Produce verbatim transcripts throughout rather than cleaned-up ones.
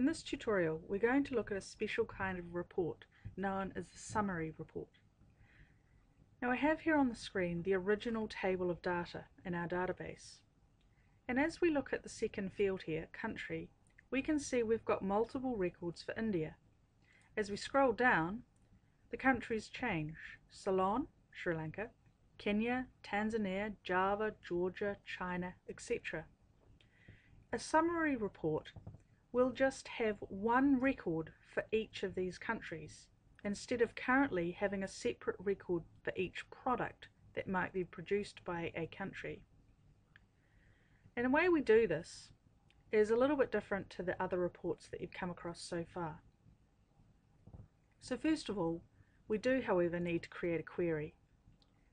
In this tutorial, we're going to look at a special kind of report known as the summary report. Now I have here on the screen the original table of data in our database. And as we look at the second field here, country, we can see we've got multiple records for India. As we scroll down, the countries change. Ceylon, Sri Lanka, Kenya, Tanzania, Java, Georgia, China, et cetera. A summary report will just have one record for each of these countries, instead of currently having a separate record for each product that might be produced by a country. And the way we do this is a little bit different to the other reports that you've come across so far. So first of all, we do, however, need to create a query.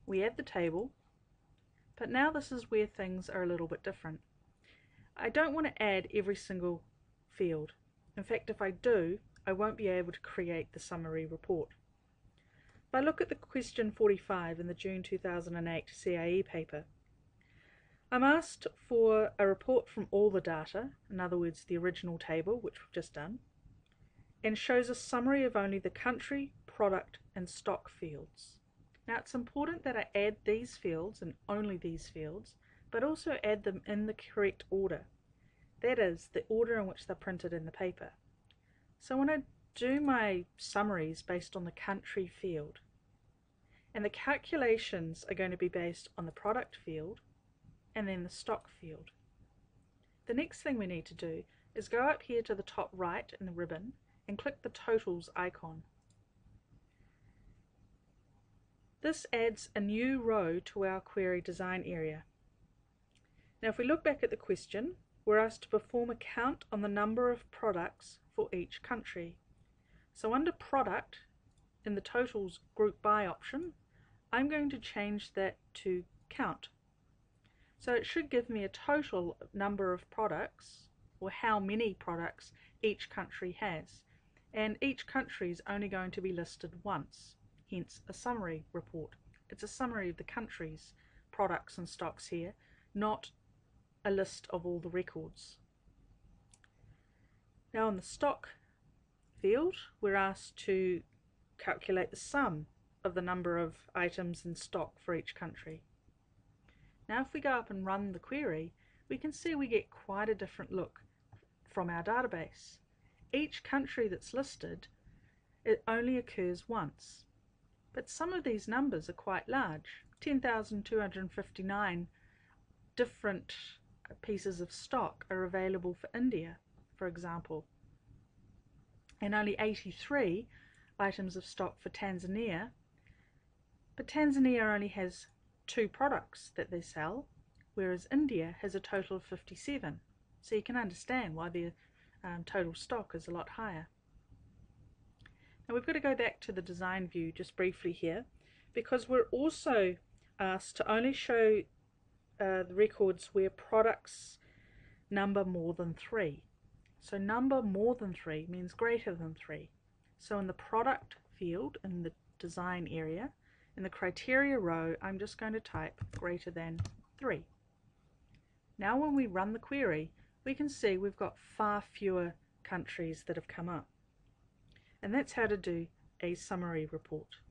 We add the table, but now this is where things are a little bit different. I don't want to add every single field. In fact, if I do, I won't be able to create the summary report. If I look at the question forty-five in the June two thousand eight C I E paper, I'm asked for a report from all the data, in other words the original table, which we've just done, and shows a summary of only the country, product and stock fields. Now it's important that I add these fields and only these fields, but also add them in the correct order. That is, the order in which they're printed in the paper. So when I do my summaries based on the country field, and the calculations are going to be based on the product field and then the stock field. The next thing we need to do is go up here to the top right in the ribbon and click the totals icon. This adds a new row to our query design area. Now if we look back at the question, we're asked to perform a count on the number of products for each country. So under product, in the totals group by option, I'm going to change that to count. So it should give me a total number of products, or how many products each country has. And each country is only going to be listed once, hence a summary report. It's a summary of the countries, products and stocks here, not a list of all the records. Now in the stock field, we're asked to calculate the sum of the number of items in stock for each country. Now if we go up and run the query, we can see we get quite a different look from our database. Each country that's listed, it only occurs once. But some of these numbers are quite large, ten thousand two hundred fifty-nine different pieces of stock are available for India, for example, and only eighty-three items of stock for Tanzania, but Tanzania only has two products that they sell, whereas India has a total of fifty-seven, so you can understand why their um, total stock is a lot higher. Now we've got to go back to the design view just briefly here, because we're also asked to only show Uh, the records where products number more than three. So number more than three means greater than three. So in the product field, in the design area, in the criteria row, I'm just going to type greater than three. Now when we run the query, we can see we've got far fewer countries that have come up. And that's how to do a summary report.